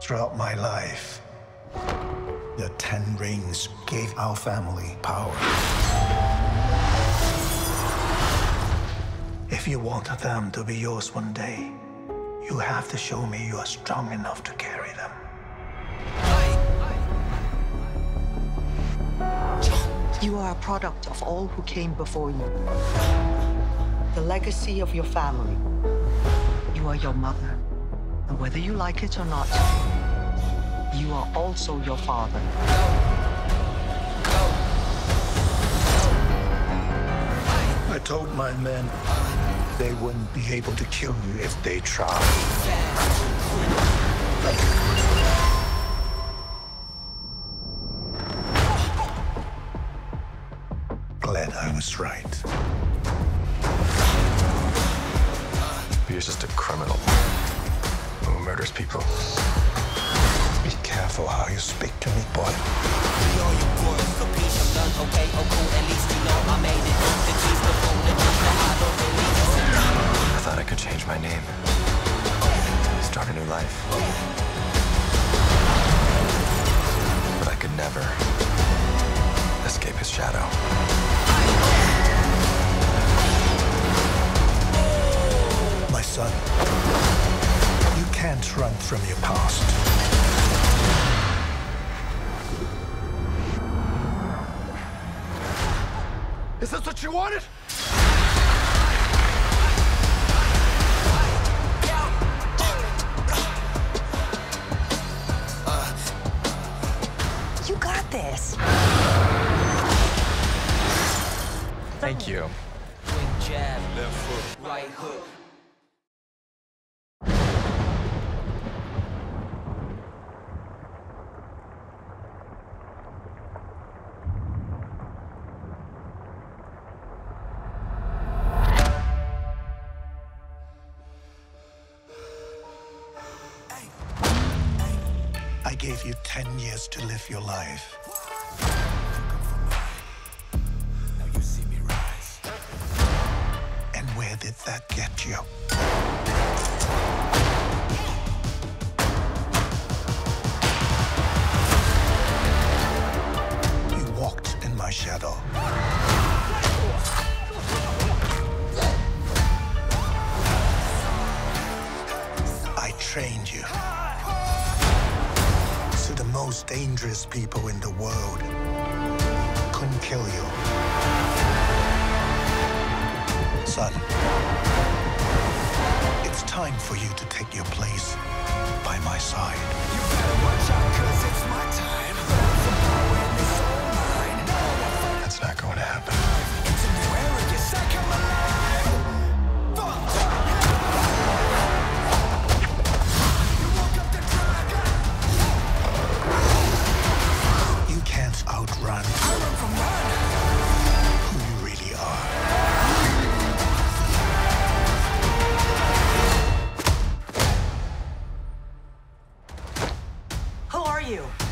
throughout my life. The Ten Rings gave our family power. If you want them to be yours one day, you have to show me you are strong enough to carry them. You are a product of all who came before you. The legacy of your family. You are your mother. And whether you like it or not, you are also your father. I told my men they wouldn't be able to kill you if they tried. Glad I was right. He was just a criminal who murders people. Be careful how you speak to me, boy. I thought I could change my name. Start a new life. But I could never escape his shadow. My son, you can't run from your past. Is this what you wanted? You got this. Thank you. Jab, left foot, right hook. I gave you 10 years to live your life. Now you see me rise. And where did that get you? You walked in my shadow. I trained you. The most dangerous people in the world couldn't kill you. Son, it's time for you to take your place by my side. You better watch out, 'cause it's my time. That's not going to happen. It's a new era, you're second alive. Outrun who you really are. Who are you?